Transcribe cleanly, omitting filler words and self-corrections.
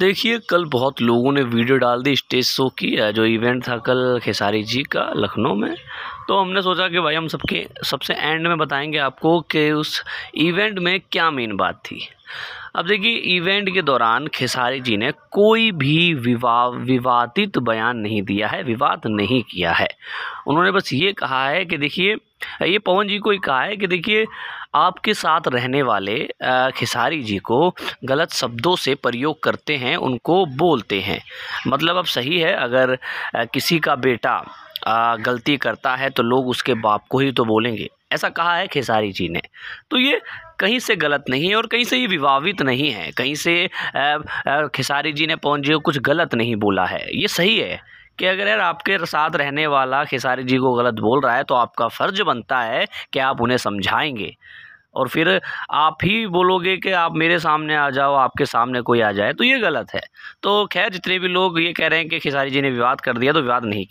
देखिए कल बहुत लोगों ने वीडियो डाल दी स्टेज शो की, जो इवेंट था कल खेसारी जी का लखनऊ में। तो हमने सोचा कि भाई हम सबके सबसे एंड में बताएंगे आपको कि उस इवेंट में क्या मेन बात थी। अब देखिए इवेंट के दौरान खेसारी जी ने कोई भी विवादित बयान नहीं दिया है, विवाद नहीं किया है। उन्होंने बस ये कहा है कि देखिए, ये पवन जी को ही कहा है कि देखिए आपके साथ रहने वाले खेसारी जी को गलत शब्दों से प्रयोग करते हैं, उनको बोलते हैं। मतलब अब सही है, अगर किसी का बेटा गलती करता है तो लोग उसके बाप को ही तो बोलेंगे, ऐसा कहा है खेसारी जी ने। तो ये कहीं से गलत नहीं है और कहीं से ये विवादित नहीं है, कहीं से खेसारी जी ने पवन जी को कुछ गलत नहीं बोला है। ये सही है कि अगर यार आपके साथ रहने वाला खेसारी जी को गलत बोल रहा है तो आपका फ़र्ज बनता है कि आप उन्हें समझाएंगे, और फिर आप ही बोलोगे कि आप मेरे सामने आ जाओ, आपके सामने कोई आ जाए तो ये गलत है। तो खैर जितने भी लोग ये कह रहे हैं कि खेसारी जी ने विवाद कर दिया, तो विवाद नहीं